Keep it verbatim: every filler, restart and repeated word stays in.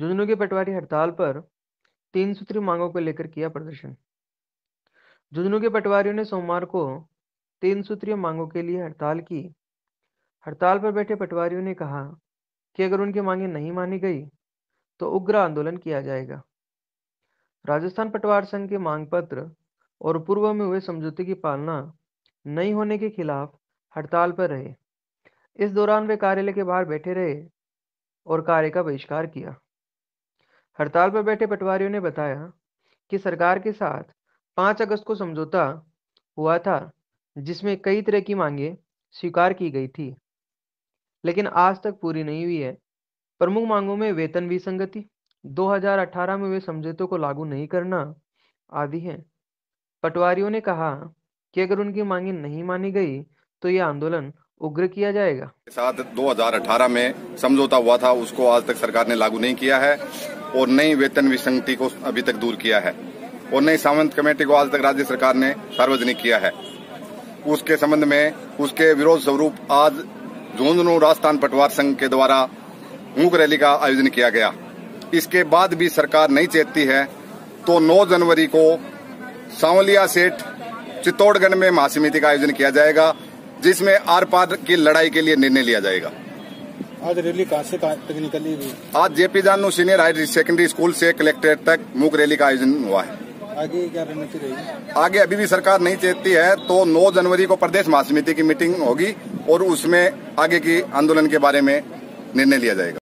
झुंझुनूं के पटवारी हड़ताल पर तीन सूत्री मांगों को लेकर किया प्रदर्शन। झुंझुनूं के पटवारियों ने सोमवार को तीन सूत्रीय मांगों के लिए हड़ताल की। हड़ताल पर बैठे पटवारियों ने कहा कि अगर उनकी मांगे नहीं मानी गई तो उग्र आंदोलन किया जाएगा। राजस्थान पटवार संघ के मांग पत्र और पूर्व में हुए समझौते की पालना नहीं होने के खिलाफ हड़ताल पर रहे। इस दौरान वे कार्यालय के बाहर बैठे रहे और कार्य का बहिष्कार किया। हड़ताल पर बैठे पटवारियों ने बताया कि सरकार के साथ पाँच अगस्त को समझौता हुआ था, जिसमें कई तरह की मांगें स्वीकार की गई थी, लेकिन आज तक पूरी नहीं हुई है। प्रमुख मांगों में वेतन विसंगति, दो हज़ार अठारह में हुए समझौतों को लागू नहीं करना आदि हैं। पटवारियों ने कहा कि अगर उनकी मांगे नहीं मानी गई तो ये आंदोलन उग्र किया जाएगा। साथ दो हज़ार अठारह में समझौता हुआ था, उसको आज तक सरकार ने लागू नहीं किया है और नई वेतन विसंगति को अभी तक दूर किया है और नई सामंत कमेटी को आज तक राज्य सरकार ने सार्वजनिक किया है। उसके संबंध में उसके विरोध स्वरूप आज झुंझुनूं राजस्थान पटवार संघ के द्वारा मूक रैली का आयोजन किया गया। इसके बाद भी सरकार नहीं चेतती है तो नौ जनवरी को सांवलिया सेठ चित्तौड़गढ़ में महासमिति का आयोजन किया जाएगा, जिसमें आर पार की लड़ाई के लिए निर्णय लिया जाएगा। आज रैली कहाँ से कहाँ तक निकली? आज JP Janu senior high secondary school से कलेक्ट्रेट तक मूक रैली का आयोजन हुआ है। आगे क्या रणनीति रहेगी? आगे अभी भी सरकार नहीं चेतती है तो नौ जनवरी को प्रदेश महासमिति की मीटिंग होगी और उसमें आगे की आंदोलन के बारे में निर्णय लिया जाएगा।